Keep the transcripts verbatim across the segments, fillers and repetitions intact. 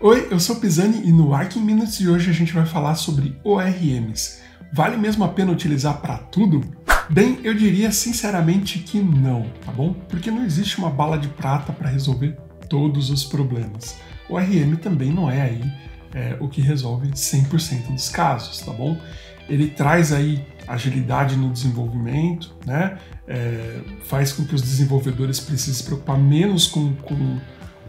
Oi, eu sou o Pisani e no Arch in Minutes de hoje a gente vai falar sobre O R Ms. Vale mesmo a pena utilizar para tudo? Bem, eu diria sinceramente que não, tá bom? Porque não existe uma bala de prata para resolver todos os problemas. O O R M também não é aí é, o que resolve cem por cento dos casos, tá bom? Ele traz aí agilidade no desenvolvimento, né? É, faz com que os desenvolvedores precisem se preocupar menos com, com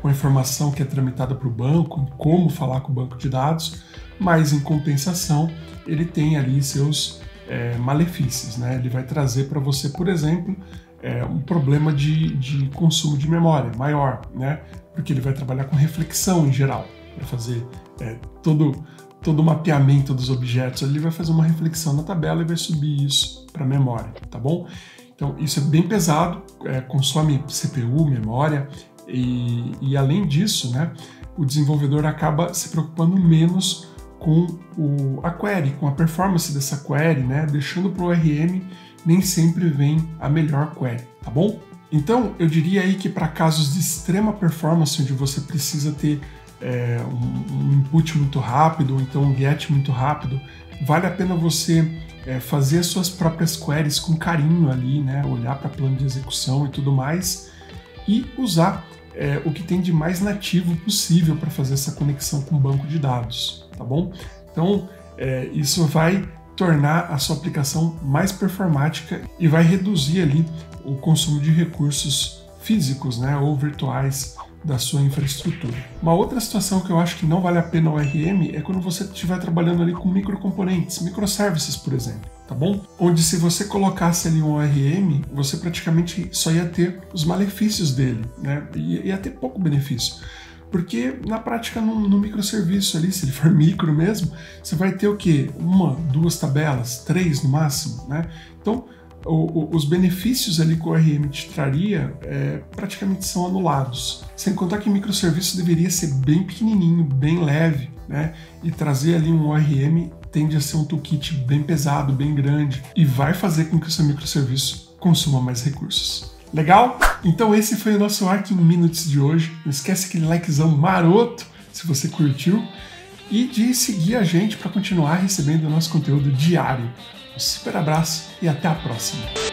com a informação que é tramitada para o banco, como falar com o banco de dados, mas em compensação ele tem ali seus é, malefícios, né? Ele vai trazer para você, por exemplo, é, um problema de, de consumo de memória maior, né? Porque ele vai trabalhar com reflexão em geral, vai fazer é, todo, todo o mapeamento dos objetos, ele vai fazer uma reflexão na tabela e vai subir isso para a memória, tá bom? Então isso é bem pesado, é, consome C P U, memória, E, e além disso, né, o desenvolvedor acaba se preocupando menos com o, a query, com a performance dessa query, né, deixando para o O R M nem sempre vem a melhor query, tá bom? Então eu diria aí que para casos de extrema performance, onde você precisa ter é, um, um input muito rápido, ou então um get muito rápido, vale a pena você é, fazer as suas próprias queries com carinho ali, né, olhar para plano de execução e tudo mais, e usar é, o que tem de mais nativo possível para fazer essa conexão com o banco de dados, tá bom? Então, é, isso vai tornar a sua aplicação mais performática e vai reduzir ali o consumo de recursos físicos, né, ou virtuais da sua infraestrutura. Uma outra situação que eu acho que não vale a pena o O R M é quando você estiver trabalhando ali com microcomponentes, microservices, por exemplo, tá bom? Onde se você colocasse ali um O R M, você praticamente só ia ter os malefícios dele, né? E ia ter pouco benefício. Porque na prática, no, no microserviço ali, se ele for micro mesmo, você vai ter o quê? Uma, duas tabelas, três no máximo, né? Então, O, o, os benefícios ali que o O R M te traria é, praticamente são anulados. Sem contar que o microserviço deveria ser bem pequenininho, bem leve, né? E trazer ali um O R M tende a ser um toolkit bem pesado, bem grande, e vai fazer com que o seu microserviço consuma mais recursos. Legal? Então esse foi o nosso Arch in Minutes de hoje. Não esquece aquele likezão maroto se você curtiu e de seguir a gente para continuar recebendo o nosso conteúdo diário. Um super abraço e até a próxima!